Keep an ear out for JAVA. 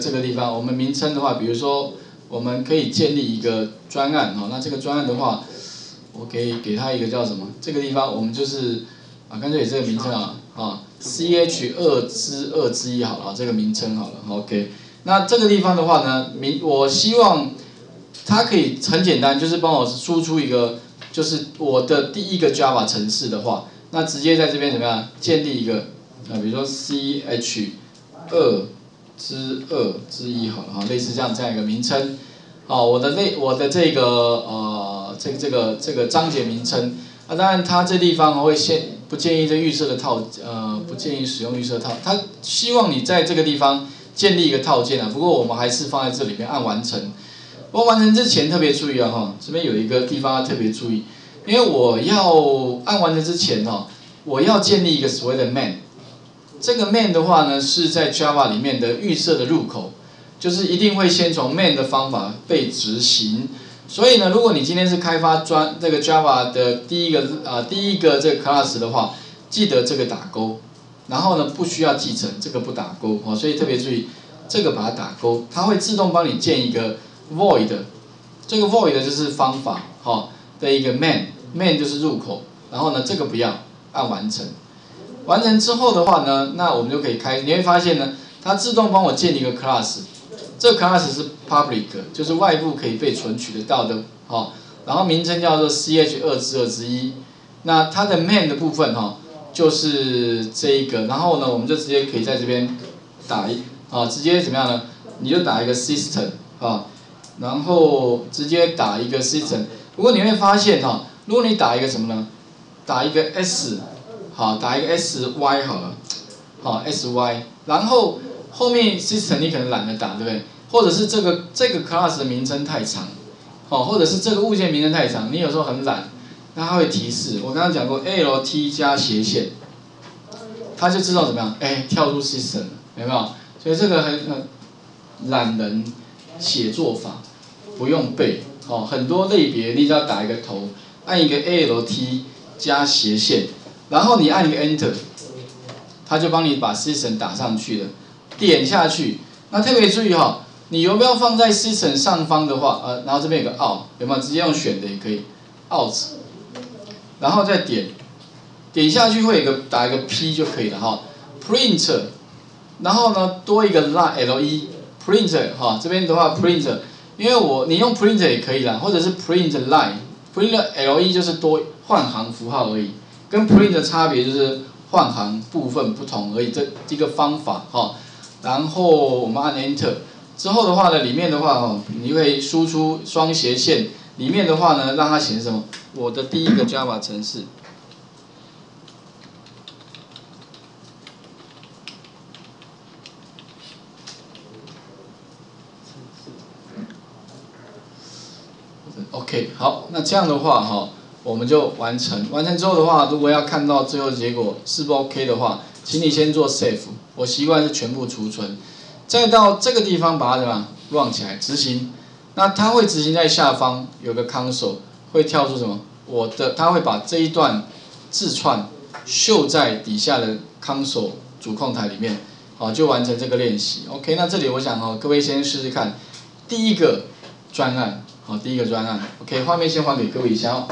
这个地方，我们名称的话，比如说，我们可以建立一个专案哈。那这个专案的话，我给它一个叫什么？这个地方我们就是干脆这个名称CH2之1好了，这个名称好了。OK， 那这个地方的话呢，我希望它可以很简单，就是帮我输出一个，就是我的第一个 Java 程式的话，那直接在这边怎么样建立一个比如说 CH2之1好了哈，类似这样一个名称，好，我的这个这个章节名称，啊，当然它这地方会不建议这预设的套不建议使用预设套，它希望你在这个地方建立一个套件啊，不过我们还是放在这里面按完成，不过完成之前特别注意啊哈，这边有一个地方要特别注意，因为我要按完成之前哦，我要建立一个所谓的 main。 这个 main 的话呢，是在 Java 里面的预设的入口，就是一定会先从 main 的方法被执行。所以呢，如果你今天是开发这个 Java 的第一个这个 class 的话，记得这个打勾，然后呢不需要继承，这个不打勾哦。所以特别注意，这个把它打勾，它会自动帮你建一个 void， 这个 void 就是方法哦的一个 main 就是入口，然后呢这个不要按完成。 完成之后的话呢，那我们就可以开，你会发现呢，它自动帮我建立一个 class， 这个 class 是 public， 就是外部可以被存取得到的，哦，然后名称叫做 CH2之1， 那它的 main 的部分哈，就是这一个，然后呢，我们就直接可以在这边打直接怎么样呢？你就打一个 system 啊，然后直接打一个 system， 不过你会发现哈，如果你打一个什么呢？打一个 S。 好，打一个 sy 好了，好 sy， 然后后面 system 你可能懒得打，对不对？或者是这个 class 的名称太长，好，或者是这个物件名称太长，你有时候很懒，那它会提示。我刚刚讲过 LT 加斜线，它就知道怎么样，哎，跳出 system 有没有？所以这个很懒人写作法，不用背，哦，很多类别你只要打一个头，按一个 LT 加斜线。 然后你按一个 Enter， 它就帮你把 System 打上去了，点下去。那特别注意哈，你有没有放在 System 上方的话，然后这边有个 Alt， 有没有直接用选的也可以 ，Alt， 然后再点下去会有个打一个 P 就可以了哈 ，Print， 然后呢多一个 Line LE，Print 哈，这边的话 Print， 因为你用 Print 也可以啦，或者是 Print Line，Print LE 就是多换行符号而已。 跟 print 的差别就是换行部分不同而已，这一个方法哈。然后我们按 Enter 之后的话呢，里面的话哈，你会输出双斜线，里面的话呢，让它显示什么？我的第一个 Java 程式。OK， 好，那这样的话哈。 我们就完成，完成之后的话，如果要看到最后结果是不 OK 的话，请你先做 save。我习惯是全部储存，再到这个地方把它怎么样 run 起来执行。那它会执行在下方有个 console， 会跳出什么？它会把这一段字串秀在底下的 console 主控台里面，好，就完成这个练习。OK， 那这里我想各位先试试看第一个专案，好，第一个专案。OK， 画面先还给各位一下哦。